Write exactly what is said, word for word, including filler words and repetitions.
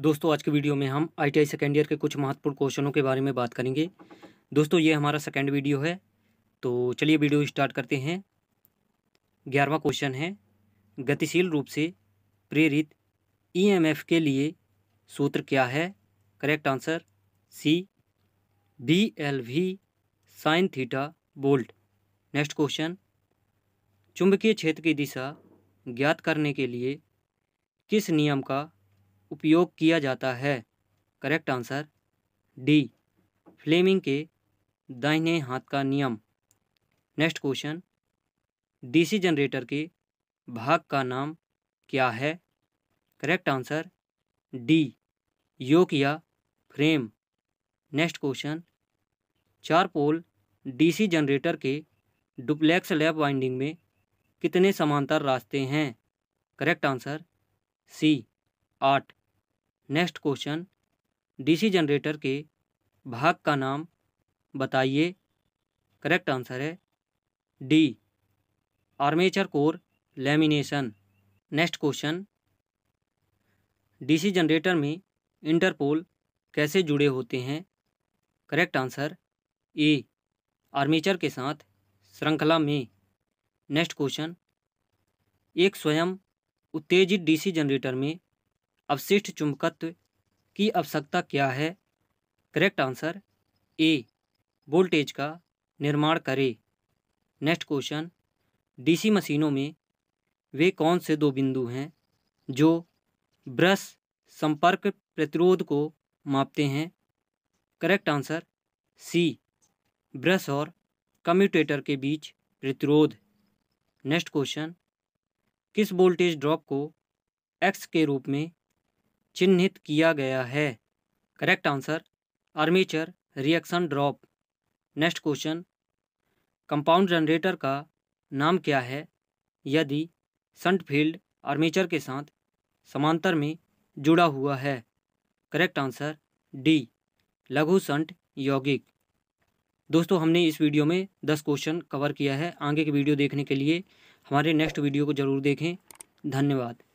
दोस्तों आज के वीडियो में हम I T I second year के कुछ महत्वपूर्ण क्वेश्चनों के बारे में बात करेंगे। दोस्तों ये हमारा सेकेंड वीडियो है, तो चलिए वीडियो स्टार्ट करते हैं। ग्यारहवां क्वेश्चन है, गतिशील रूप से प्रेरित ई एम एफ के लिए सूत्र क्या है? Correct answer C, B L V sine theta bolt. Next question, चुंबकीय क्षेत्र की दिशा ज्ञात करने के लिए किस नियम का उपयोग किया जाता है? करेक्ट आंसर डी, फ्लेमिंग के दाहिने हाथ का नियम। नेक्स्ट क्वेश्चन, डीसी जनरेटर के भाग का नाम क्या है? करेक्ट आंसर डी, योक या फ्रेम। नेक्स्ट क्वेश्चन, चार पोल डीसी जनरेटर के डुप्लेक्स लैप वाइंडिंग में कितने समांतर रास्ते हैं? करेक्ट आंसर सी, आठ। नेक्स्ट क्वेश्चन, डीसी जनरेटर के भाग का नाम बताइए। करेक्ट आंसर है D, armature core lamination. Next question, DC generator में इंटरपोल कैसे जुड़े होते हैं? करेक्ट आंसर ए, आर्मेचर के साथ श्रृंखला में। नेक्स्ट क्वेश्चन, एक स्वयं उत्तेजित डीसी जनरेटर में अवशिष्ट चुंबकत्व की आवश्यकता क्या है? करेक्ट आंसर ए, वोल्टेज का निर्माण करे। नेक्स्ट क्वेश्चन, डीसी मशीनों में वे कौन से दो बिंदु हैं जो ब्रश संपर्क प्रतिरोध को मापते हैं? करेक्ट आंसर सी, ब्रश और कम्यूटेटर के बीच प्रतिरोध। नेक्स्ट क्वेश्चन, किस वोल्टेज ड्रॉप को एक्स के रूप में चिन्हित किया गया है? Correct answer armature reaction drop. Next question, compound generator का नाम क्या है यदि शंट फील्ड आर्मेचर के साथ समांतर में जुड़ा हुआ है? करेक्ट आंसर डी, लघु शंट यौगिक। दोस्तों हमने इस वीडियो में दस क्वेश्चन कवर किया है। आगे के वीडियो देखने के लिए हमारे नेक्स्ट वीडियो को जरूर देखें। धन्यवाद।